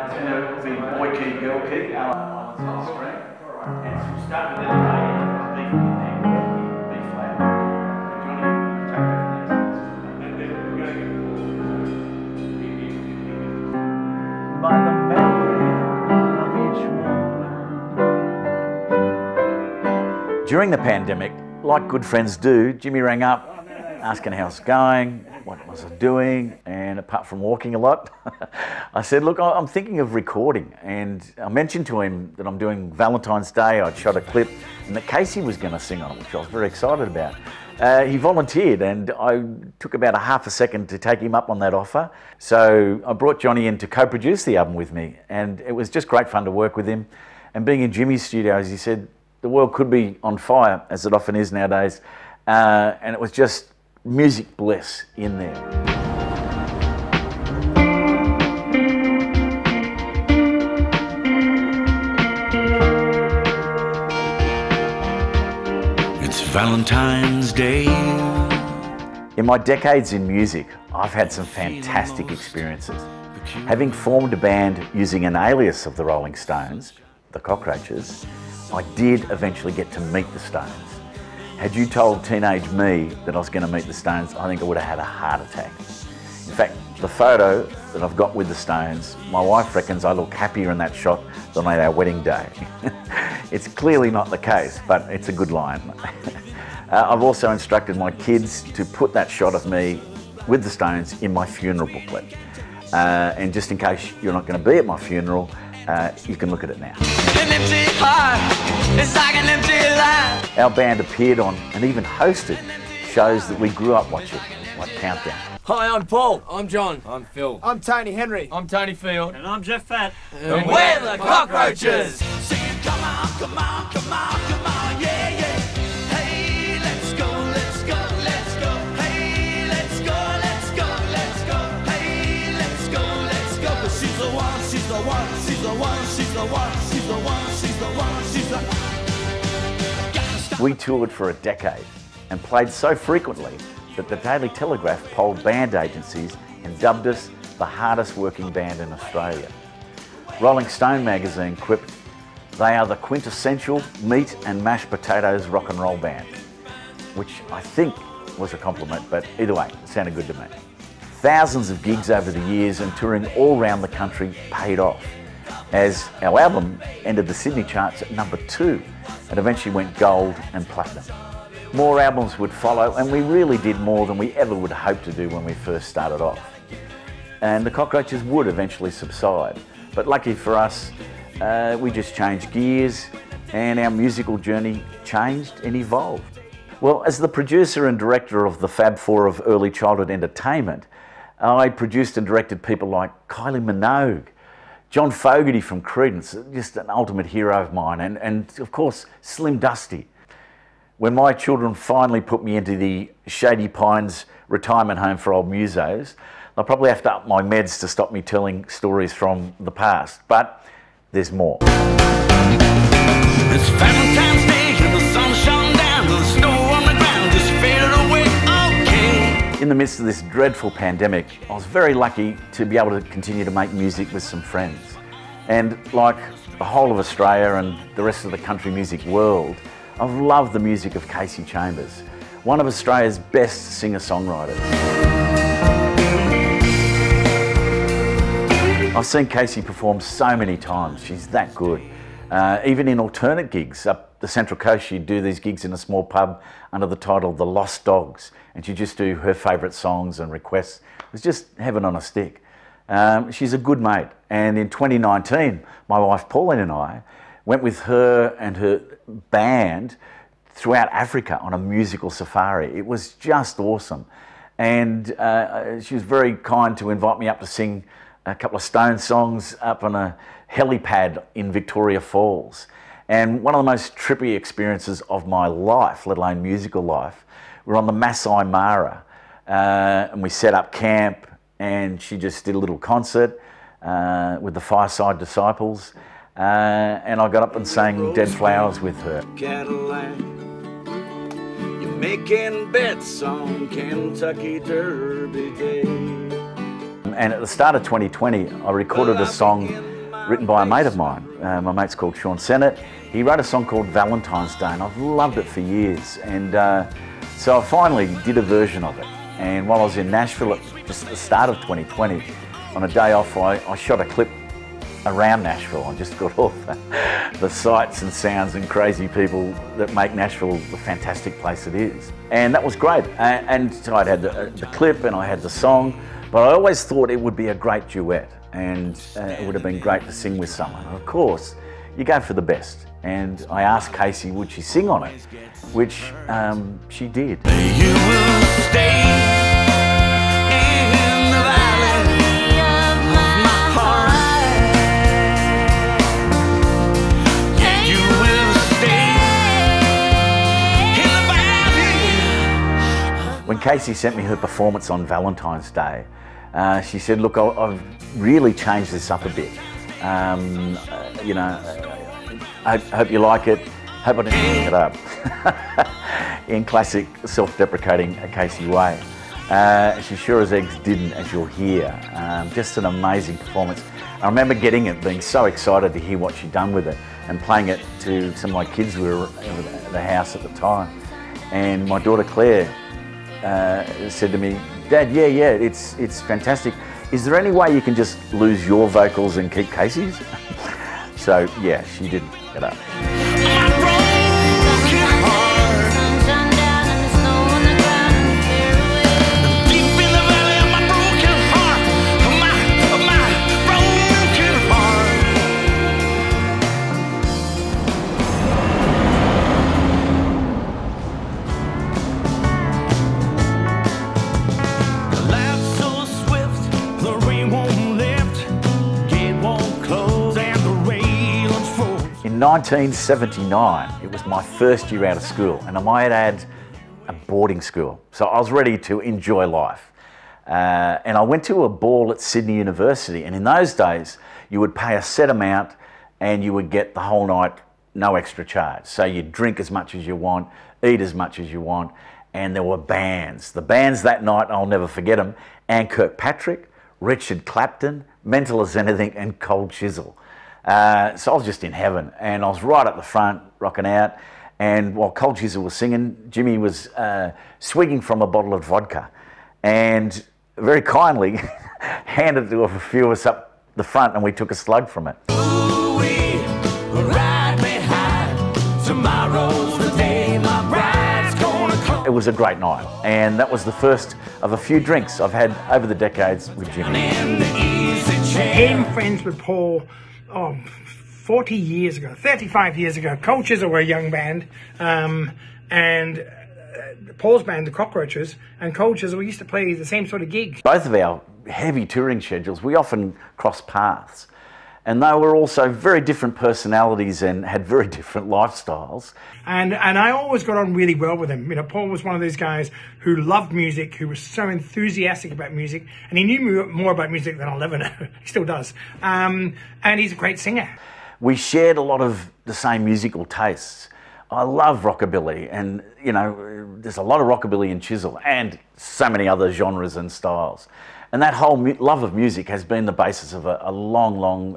It'll be boy key, girl key, on the string, and we'll start with B flat. Johnny, take that from there. By the memory of each one. During the pandemic, like good friends do, Jimmy rang up, asking how it's going. What was I doing? And apart from walking a lot, I said, look, I'm thinking of recording. And I mentioned to him that I'm doing Valentine's Day. I'd shot a clip and that Kasey was going to sing on it, which I was very excited about. He volunteered and I took about a half a second to take him up on that offer. So I brought Johnny in to co-produce the album with me. And it was just great fun to work with him. And being in Jimmy's studio, as he said, the world could be on fire, as it often is nowadays. And it was just music bliss in there. It's Valentine's Day. In my decades in music, I've had some fantastic experiences. Having formed a band using an alias of the Rolling Stones, the Cockroaches, I did eventually get to meet the Stones. Had you told teenage me that I was going to meet the Stones, I think I would have had a heart attack. In fact, the photo that I've got with the Stones, my wife reckons I look happier in that shot than on our wedding day. It's clearly not the case, but it's a good line. I've also instructed my kids to put that shot of me with the Stones in my funeral booklet. And just in case you're not going to be at my funeral, you can look at it now. An empty heart, it's like an empty life. Our band appeared on and even hosted shows that we grew up watching, like Countdown. Hi, I'm Paul. I'm John. I'm Phil. I'm Tony Henry. I'm Tony Field. And I'm Jeff Fatt. And we're the Cockroaches. Singing, come on, come on, come on, come on, yeah, yeah. Hey, let's go, let's go, let's go. Hey, let's go, let's go, let's go. Hey, let's go, let's go. But she's the one, she's the one. We toured for a decade and played so frequently that the Daily Telegraph polled band agencies and dubbed us the hardest working band in Australia. Rolling Stone magazine quipped, "They are the quintessential meat and mashed potatoes rock and roll band," which I think was a compliment, but either way, it sounded good to me. Thousands of gigs over the years and touring all around the country paid off, as our album ended the Sydney charts at number 2 and eventually went gold and platinum. More albums would follow, and we really did more than we ever would hope to do when we first started off. And the Cockroaches would eventually subside, but lucky for us, we just changed gears and our musical journey changed and evolved. Well, as the producer and director of the Fab Four of Early Childhood Entertainment, I produced and directed people like Kylie Minogue, John Fogerty from Creedence, just an ultimate hero of mine, and of course, Slim Dusty. When my children finally put me into the Shady Pines retirement home for old musos, I'll probably have to up my meds to stop me telling stories from the past, but there's more. It's Valentine's Day, the sun shone down, the snow on the ground just faded away, okay. In the midst of this dreadful pandemic, I was very lucky to be able to continue to make music with some friends. And like the whole of Australia and the rest of the country music world, I've loved the music of Kasey Chambers, one of Australia's best singer-songwriters. I've seen Kasey perform so many times, she's that good. Even in alternate gigs up the Central Coast, she'd do these gigs in a small pub under the title The Lost Dogs, and she'd just do her favourite songs and requests. It was just heaven on a stick. She's a good mate, and in 2019, my wife Pauline and I went with her and her band throughout Africa on a musical safari. It was just awesome, and she was very kind to invite me up to sing a couple of Stone songs up on a helipad in Victoria Falls. And one of the most trippy experiences of my life, let alone musical life, we're on the Masai Mara, and we set up camp, and she just did a little concert with the Fireside Disciples, and I got up and sang Dead Flowers with her. Cadillac, you're making bets on Kentucky Derby Day. And at the start of 2020, I recorded a song written by a mate of mine. My mate's called Sean Sennett. He wrote a song called Valentine's Day, and I've loved it for years. And so I finally did a version of it. And while I was in Nashville at just the start of 2020, on a day off, I shot a clip around Nashville. I just got all the sights and sounds and crazy people that make Nashville the fantastic place it is. And that was great. And so I'd had the clip and I had the song, but I always thought it would be a great duet and it would have been great to sing with someone. And of course, you go for the best. And I asked Kasey, would she sing on it? Which she did. You will stay. When Kasey sent me her performance on Valentine's Day, she said, look, I've really changed this up a bit. You know, I hope you like it. Hope I didn't pick it up. In classic self-deprecating Kasey way. She sure as eggs didn't, as you'll hear. Just an amazing performance. I remember getting it, being so excited to hear what she'd done with it and playing it to some of my kids who were at the house at the time. And my daughter Claire said to me, Dad, yeah, it's fantastic. Is there any way you can just lose your vocals and keep Kasey's? So yeah, she did get up. In 1979, it was my first year out of school, and I might add a boarding school. So I was ready to enjoy life. And I went to a ball at Sydney University, and in those days, you would pay a set amount and you would get the whole night, no extra charge. So you'd drink as much as you want, eat as much as you want, and there were bands. The bands that night, I'll never forget them, Anne Kirkpatrick, Richard Clapton, Mental as Anything, and Cold Chisel. So I was just in heaven, and I was right up the front, rocking out. And while Cold Chisel was singing, Jimmy was swigging from a bottle of vodka, and very kindly handed it to a few of us up the front, and we took a slug from it. Ooh, we ride behind. Tomorrow's the day my bride's gonna come. It was a great night, and that was the first of a few drinks I've had over the decades with Jimmy. Became friends with Paul. Oh, 40 years ago, 35 years ago, Cold Chisel were a young band, and Paul's band, The Cockroaches, and Cold Chisel, we used to play the same sort of gig. Both of our heavy touring schedules, we often crossed paths, and they were also very different personalities and had very different lifestyles. And I always got on really well with him. You know, Paul was one of those guys who loved music, who was so enthusiastic about music, and he knew more about music than I'll ever know. He still does. And he's a great singer. We shared a lot of the same musical tastes. I love rockabilly, and, you know, there's a lot of rockabilly in Chisel and so many other genres and styles. And that whole love of music has been the basis of a long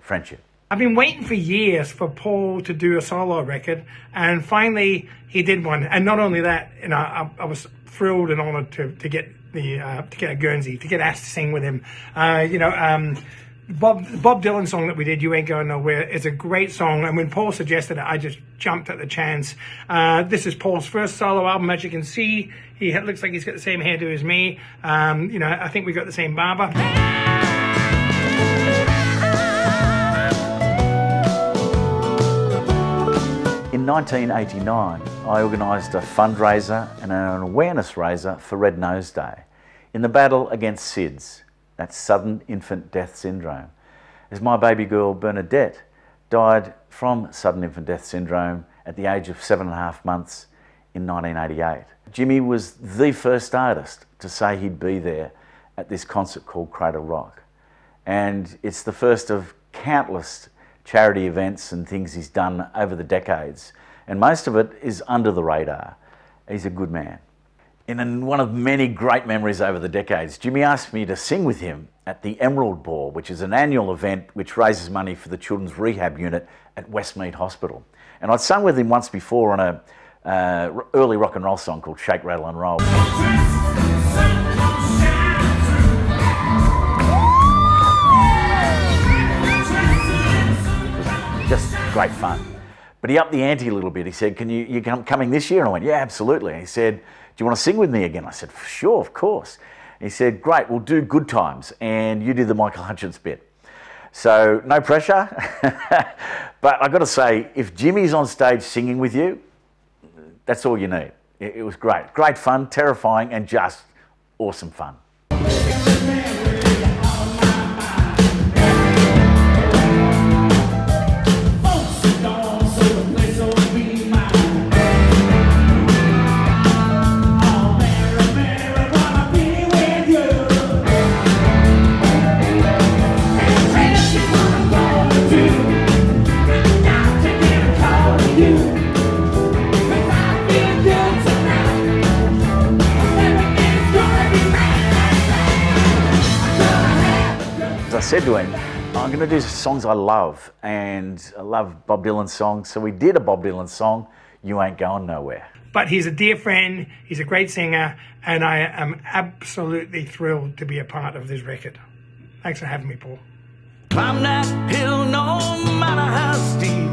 friendship. I've been waiting for years for Paul to do a solo record, and finally he did one. And not only that, you know, I was thrilled and honoured to get the to get a Guernsey, to get asked to sing with him. You know, Bob Dylan song that we did, You Ain't Going Nowhere, is a great song, and when Paul suggested it, I just jumped at the chance. This is Paul's first solo album, as you can see. He looks like he's got the same hairdo as me. You know, I think we got the same barber. In 1989, I organised a fundraiser and an awareness raiser for Red Nose Day in the battle against SIDS. That's sudden infant death syndrome, as my baby girl Bernadette died from sudden infant death syndrome at the age of 7.5 months in 1988. Jimmy was the first artist to say he'd be there at this concert called Crater Rock. And it's the first of countless charity events and things he's done over the decades. And most of it is under the radar. He's a good man. in one of many great memories over the decades. Jimmy asked me to sing with him at the Emerald Ball, which is an annual event which raises money for the Children's Rehab Unit at Westmead Hospital. And I'd sung with him once before on a early rock and roll song called Shake, Rattle and Roll. It was just great fun. But he upped the ante a little bit. He said, "Can you come coming this year?" And I went, "Yeah, absolutely." And he said, "Do you want to sing with me again?" I said, "Sure, of course." And he said, "Great, we'll do Good Times and you do the Michael Hutchence bit." So no pressure. But I've got to say, if Jimmy's on stage singing with you, that's all you need. It was great. Great fun, terrifying, and just awesome fun. I said to him, "I'm going to do songs I love, and I love Bob Dylan songs." So we did a Bob Dylan song, You Ain't Going Nowhere. But he's a dear friend, he's a great singer, and I am absolutely thrilled to be a part of this record. Thanks for having me, Paul. Climb that hill no matter how steep,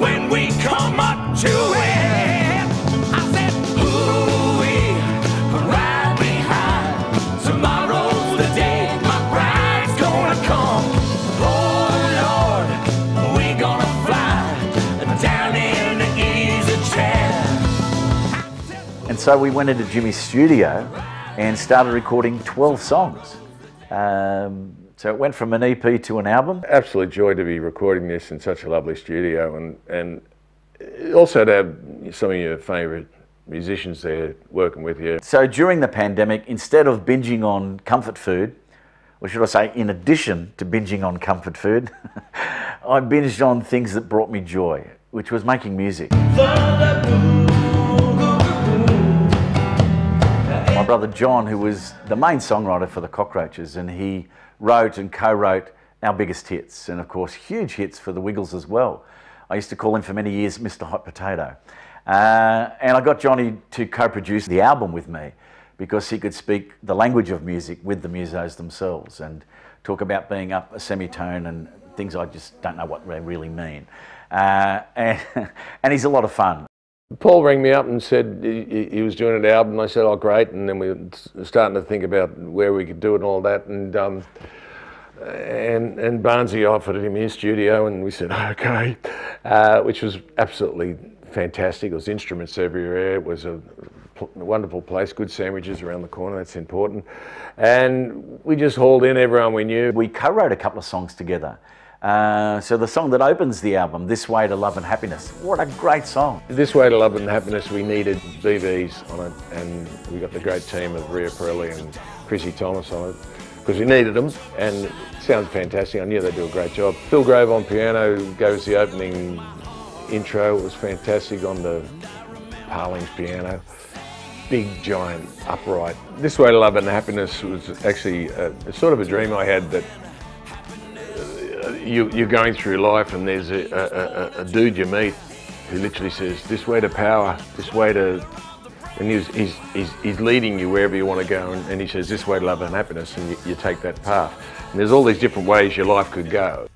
when we come up to it. And so we went into Jimmy's studio and started recording 12 songs. So it went from an EP to an album. Absolute joy to be recording this in such a lovely studio, and also to have some of your favourite musicians there working with you. So during the pandemic, instead of binging on comfort food, or should I say, in addition to binging on comfort food, I binged on things that brought me joy, which was making music. My brother John, who was the main songwriter for The Cockroaches, and he wrote and co-wrote our biggest hits, and of course huge hits for The Wiggles as well. I used to call him for many years Mr. Hot Potato. And I got Johnny to co-produce the album with me because he could speak the language of music with the musos themselves and talk about being up a semitone and things I just don't know what they really mean. And he's a lot of fun. Paul rang me up and said he was doing an album. I said, "Oh, great." And then we were starting to think about where we could do it and all that. And Barnsley offered him his studio, and we said, "Okay," which was absolutely fantastic. It was instruments everywhere. It was a wonderful place, good sandwiches around the corner. That's important. And we just hauled in everyone we knew. We co-wrote a couple of songs together. So the song that opens the album, This Way to Love and Happiness, what a great song. This Way to Love and Happiness, we needed BVs on it, and we got the great team of Ria Pirelli and Chrissy Thomas on it, because we needed them, and it sounds fantastic. I knew they'd do a great job. Phil Grove on piano gave us the opening intro. It was fantastic on the Pauline's piano. Big, giant, upright. This Way to Love and Happiness was actually sort of a dream I had that you're going through life and there's a dude you meet who literally says, "This way to power, this way to..." And he's leading you wherever you want to go, and he says, "This way to love and happiness," and you take that path. And there's all these different ways your life could go.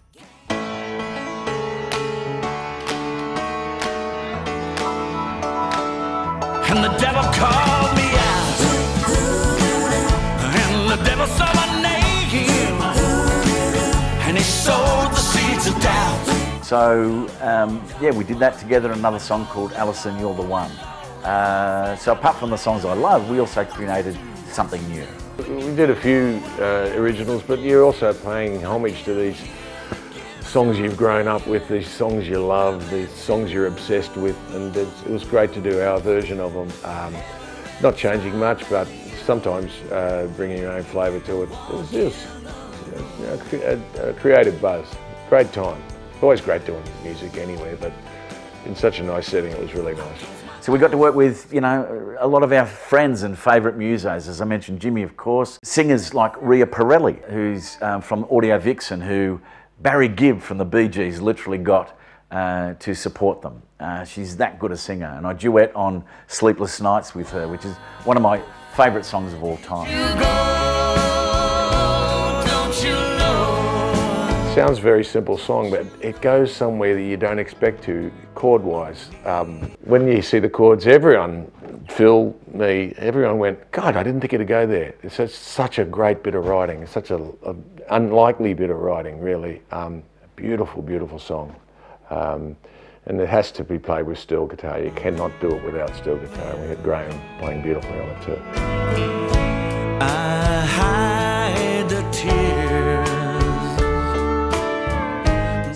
And the devil called me out, and the devil saw my name, and he sowed the seeds of doubt. So, yeah, we did that together, another song called Alison, You're the One. So apart from the songs I love, we also created something new. We did a few originals, but you're also paying homage to these songs you've grown up with, these songs you love, these songs you're obsessed with, and it was great to do our version of them. Not changing much, but sometimes bringing your own flavour to it. It was just a creative buzz. Great time. Always great doing music anywhere, but in such a nice setting, it was really nice. So we got to work with, you know, a lot of our friends and favourite musos. As I mentioned, Jimmy, of course. Singers like Ria Pirelli, who's from Audio Vixen, who Barry Gibb from the Bee Gees literally got to support them. She's that good a singer. And I duet on Sleepless Nights with her, which is one of my favourite songs of all time. You go, don't you know? Sounds a very simple song, but it goes somewhere that you don't expect to, chord-wise. When you see the chords, everyone, Phil, me, everyone went, God, I didn't think it'd go there. It's such a great bit of writing. It's such an unlikely bit of writing, really. Beautiful, beautiful song. And it has to be played with steel guitar. You cannot do it without steel guitar. We had Graham playing beautifully on it too. I hide the tears.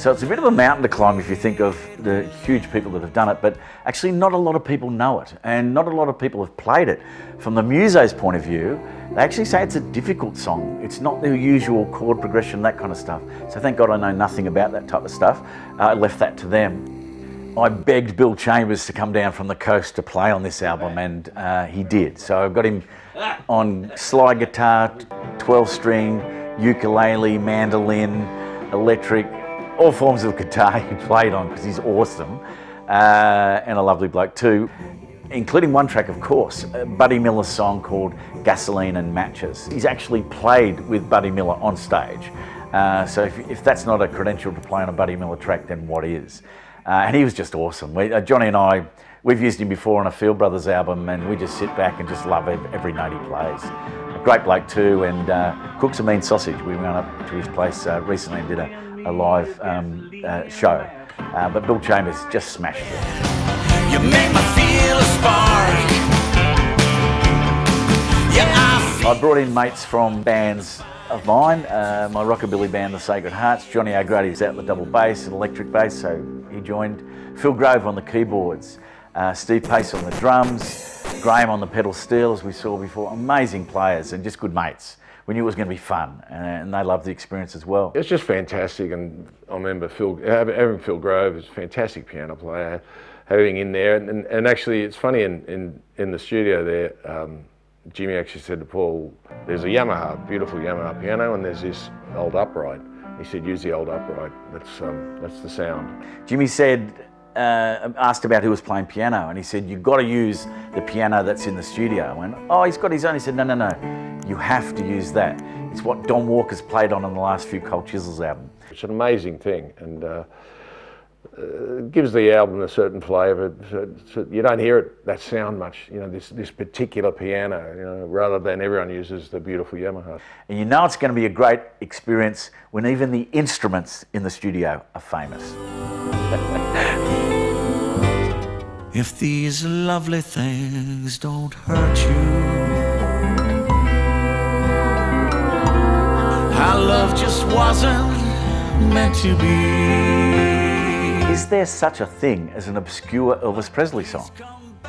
So it's a bit of a mountain to climb if you think of the huge people that have done it, but actually not a lot of people know it, and not a lot of people have played it. From the muso's point of view, they actually say it's a difficult song. It's not the usual chord progression, that kind of stuff. So thank God I know nothing about that type of stuff. I left that to them. I begged Bill Chambers to come down from the coast to play on this album, and he did. So I got him on slide guitar, 12-string, ukulele, mandolin, electric, all forms of guitar he played on, because he's awesome, and a lovely bloke too. Including one track, of course, Buddy Miller's song called Gasoline and Matches. He's actually played with Buddy Miller on stage. So if that's not a credential to play on a Buddy Miller track, then what is? And he was just awesome. Johnny and I, we've used him before on a Field Brothers album, and we just sit back and just love every note he plays. A great bloke too, and cooks a mean sausage. We went up to his place recently and did a live show. But Bill Chambers just smashed it. You make my spark. Yeah, I brought in mates from bands of mine, my rockabilly band, The Sacred Hearts. Johnny O'Grady's out with double bass and electric bass, so he joined. Phil Grove on the keyboards, Steve Pace on the drums, Graham on the pedal steel, as we saw before. Amazing players and just good mates. We knew it was going to be fun, and they loved the experience as well. It's just fantastic, and I remember having Phil Grove is a fantastic piano player. Having in there, and actually it's funny in the studio there, Jimmy actually said to Paul, there's a Yamaha, beautiful Yamaha piano, and there's this old upright. He said, use the old upright, that's the sound. Jimmy said, asked about who was playing piano, and he said, you've got to use the piano that's in the studio. I went, oh, he's got his own. He said, no, no, no, you have to use that. It's what Don Walker's played on in the last few Cold Chisels album. It's an amazing thing, and gives the album a certain flavour. So you don't hear it, that sound much, you know, this particular piano, you know, rather than everyone uses the beautiful Yamaha. And you know it's going to be a great experience when even the instruments in the studio are famous. If these lovely things don't hurt you, our love just wasn't meant to be. Is there such a thing as an obscure Elvis Presley song?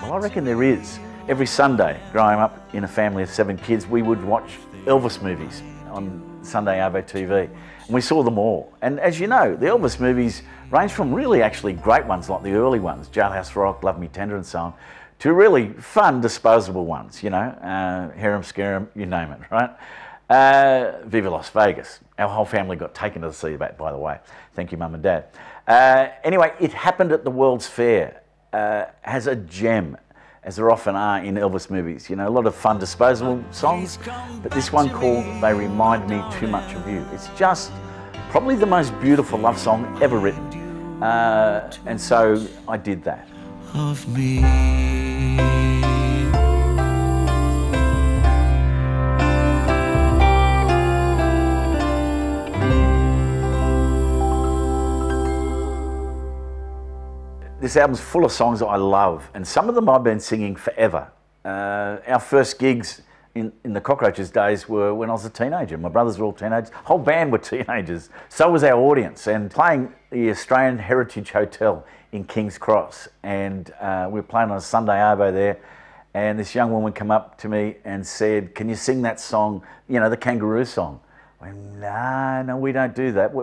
Well, I reckon there is. Every Sunday, growing up in a family of 7 kids, we would watch Elvis movies on Sunday Arvo TV, and we saw them all. And as you know, the Elvis movies range from really actually great ones, like the early ones, Jailhouse Rock, Love Me Tender and so on, to really fun, disposable ones, you know, Harem Scarum, you name it, right? Viva Las Vegas. Our whole family got taken to see that, by the way. Thank you, Mum and Dad. Anyway, It Happened at the World's Fair has a gem, as there often are in Elvis movies. You know, a lot of fun, disposable songs, but this one called They Remind Me Too Much of You. It's just probably the most beautiful love song ever written. And so I did that. Of me. This album's full of songs that I love, and some of them I've been singing forever. Our first gigs in the Cockroaches days were when I was a teenager. My brothers were all teenagers. The whole band were teenagers. So was our audience. And playing the Australian Heritage Hotel in King's Cross, and we were playing on a Sunday arvo there, and this young woman came up to me and said, can you sing that song, you know, the kangaroo song? I No, we don't do that.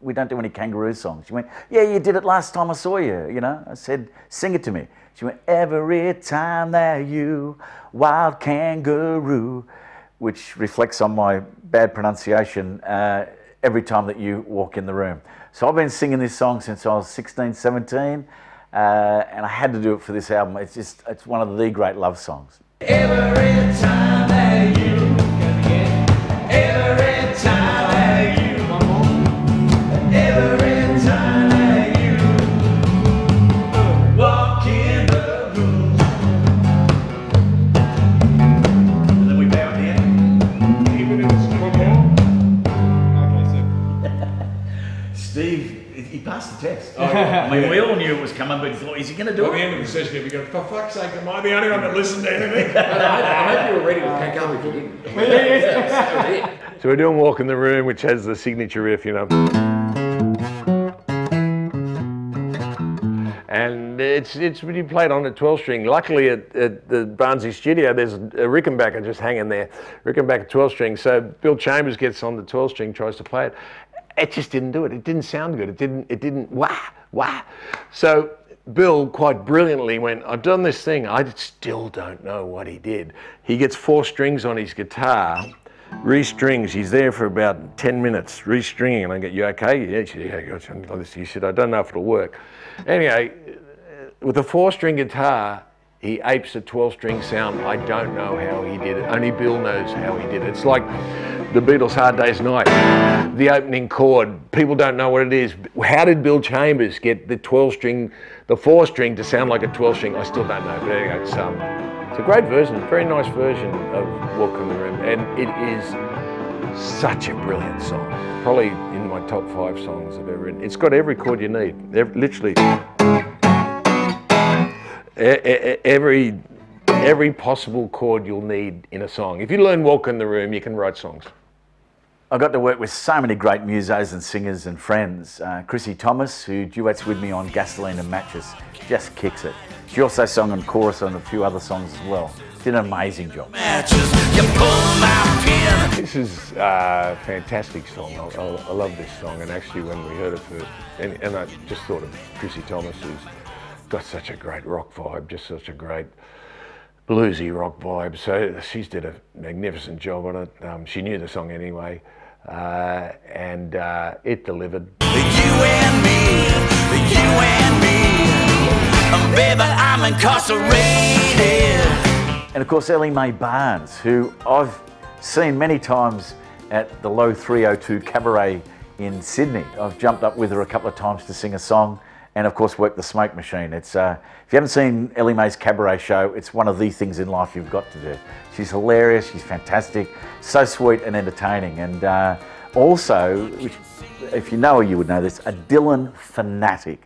We don't do any kangaroo songs. She went, yeah, you did it last time I saw you, you know. I said, sing it to me. She went, every time that you wild kangaroo, which reflects on my bad pronunciation, every time that you walk in the room. So I've been singing this song since I was 16, 17, and I had to do it for this album. It's just, it's one of the great love songs. Every time that you can get, every time that you want, every time that you walk in the room. And then we bow down. Even if it's strong down. Okay, so. Steve, he passed the test. Oh, yeah. I mean, we all knew it was coming, but he thought, is he going to do it? At the end of the session, he'd be going, for fuck's sake, am I the only one that listened to anything? I hope you were ready to pack up if you didn't. Yeah. So we're doing Walk in the Room, which has the signature riff, you know. And it's really played on a 12-string. Luckily, at the Barnsley studio, there's a Rickenbacker just hanging there. Rickenbacker 12-string. So Bill Chambers gets on the 12-string, tries to play it. It just didn't do it. It didn't sound good. It didn't, wah. So Bill quite brilliantly went, I've done this thing. I still don't know what he did. He gets 4 strings on his guitar, restrings. He's there for about 10 minutes, restringing. And I go, you okay? Yeah, he said, I don't know if it'll work. Anyway, with a 4-string guitar, he apes a 12-string sound. I don't know how he did it. Only Bill knows how he did it. It's like the Beatles' Hard Day's Night. The opening chord, people don't know what it is. How did Bill Chambers get the 12-string, the 4-string to sound like a 12-string? I still don't know, but anyway, it's a great version, very nice version of Walk in the Room. And it is such a brilliant song. Probably in my top 5 songs I've ever written. It's got every chord you need, literally. Every possible chord you'll need in a song. If you learn Walk in the Room, you can write songs. I got to work with so many great musos and singers and friends. Chrissy Thomas, who duets with me on Gasoline and Matches, just kicks it. She also sung on chorus on a few other songs as well. Did an amazing job. This is a fantastic song. I love this song, and actually when we heard it first, and I just thought of Chrissy Thomas, who's got such a great rock vibe, just such a great bluesy rock vibe. So she's did a magnificent job on it. She knew the song anyway, and it delivered. You and me, you and me, baby, I'm incarcerated. And of course, Ellie Mae Barnes, who I've seen many times at the Low 302 Cabaret in Sydney. I've jumped up with her a couple of times to sing a song, and of course work the smoke machine. It's if you haven't seen Ellie Mae's cabaret show, it's one of the things in life you've got to do. She's hilarious, she's fantastic, so sweet and entertaining. And also, if you know her, you would know this, a Dylan fanatic.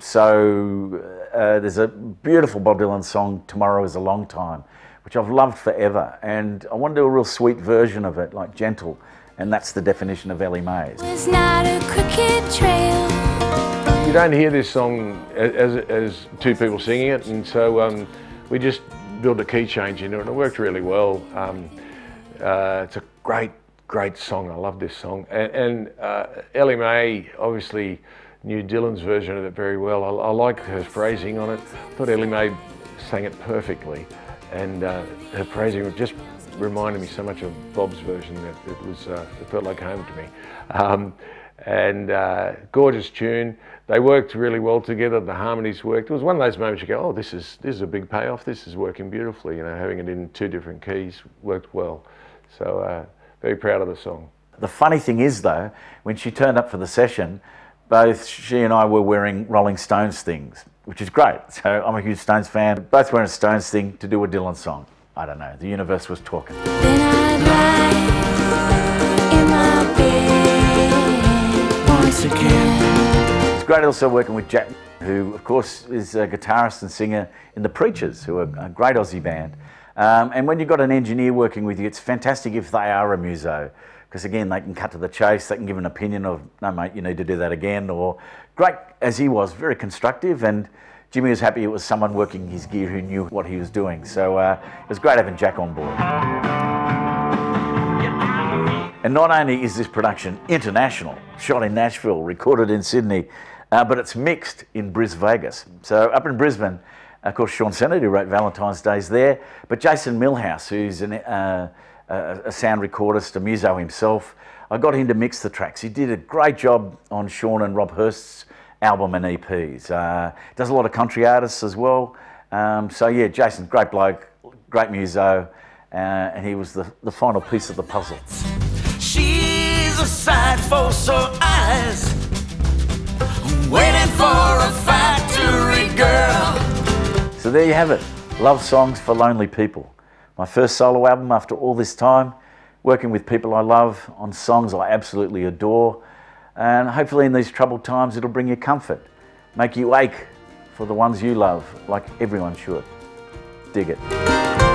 So there's a beautiful Bob Dylan song, Tomorrow is a Long Time, which I've loved forever. And I want to do a real sweet version of it, like gentle. And that's the definition of Ellie Mae's. It's not a crooked trail. You don't hear this song as two people singing it, and so we just built a key change into it, and it worked really well. It's a great, great song. I love this song. And Ellie Mae obviously knew Dylan's version of it very well. I like her phrasing on it. I thought Ellie Mae sang it perfectly, and her phrasing just reminded me so much of Bob's version that it felt like home to me. And gorgeous tune. They worked really well together. The harmonies worked. It was one of those moments you go, oh, this is a big payoff. This is working beautifully. You know, having it in 2 different keys worked well. So very proud of the song. The funny thing is though, when she turned up for the session, both she and I were wearing Rolling Stones things, which is great. So I'm a huge Stones fan. Both wearing a Stones thing to do a Dylan song. I don't know. The universe was talking. Then I'd lie in my bed once again. It's great also working with Jack, who of course is a guitarist and singer in The Preachers, who are a great Aussie band. And when you've got an engineer working with you, it's fantastic if they are a muso, because again, they can cut to the chase, they can give an opinion of, no mate, you need to do that again, or great as he was, very constructive, and Jimmy was happy it was someone working his gear who knew what he was doing. So it was great having Jack on board. And not only is this production international, shot in Nashville, recorded in Sydney, but it's mixed in Bris Vegas. So up in Brisbane, of course, Sean Sennett, who wrote Valentine's Day's there, but Jason Milhouse, who's a sound recordist, a muso himself, I got him to mix the tracks. He did a great job on Sean and Rob Hurst's album and EPs. Does a lot of country artists as well. So yeah, Jason, great bloke, great muso, and he was the final piece of the puzzle. She's a sight for sore eyes, waiting for a factory girl. So there you have it, love songs for lonely people. My first solo album after all this time, working with people I love on songs I absolutely adore. And hopefully in these troubled times, it'll bring you comfort, make you ache for the ones you love, like everyone should. Dig it.